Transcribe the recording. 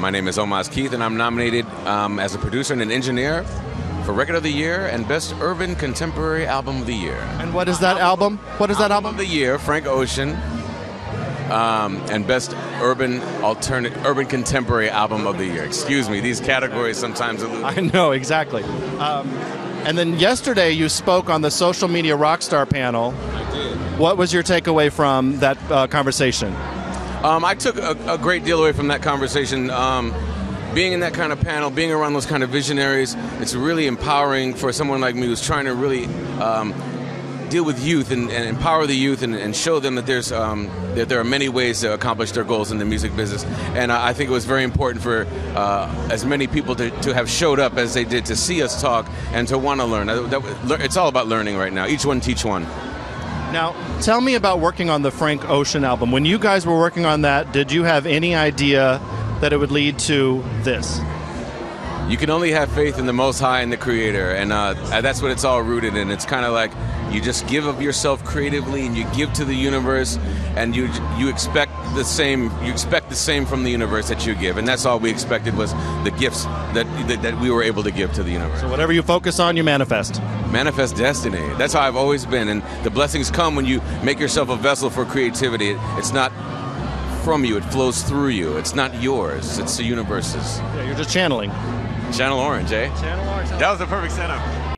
My name is Om'Mas Keith, and I'm nominated as a producer and an engineer for Record of the Year and Best Urban Contemporary Album of the Year. And what is that album? What is that album? Album of the Year, Frank Ocean, and Best Urban Contemporary Album of the Year. Excuse me, these categories sometimes elude. I know, exactly. And then yesterday you spoke on the Social Media Rockstar panel. I did. What was your takeaway from that conversation? I took a great deal away from that conversation. Being in that kind of panel, being around those kind of visionaries, it's really empowering for someone like me who's trying to really deal with youth and empower the youth and show them that there's that there are many ways to accomplish their goals in the music business. And I think it was very important for as many people to have showed up as they did, to see us talk and to want to learn. It's all about learning right now. Each one teach one. Now, tell me about working on the Frank Ocean album. When you guys were working on that, did you have any idea that it would lead to this? You can only have faith in the Most High and the Creator, and that's what it's all rooted in. It's kind of like you just give of yourself creatively, and you give to the universe, and you expect the same. You expect the same from the universe that you give, and that's all we expected, was the gifts that we were able to give to the universe. So whatever you focus on, you manifest. Manifest destiny. That's how I've always been, and the blessings come when you make yourself a vessel for creativity. It's not from you, it flows through you. It's not yours, it's the universe's. Yeah, you're just channeling. Channel Orange, eh? Channel Orange. That was the perfect setup.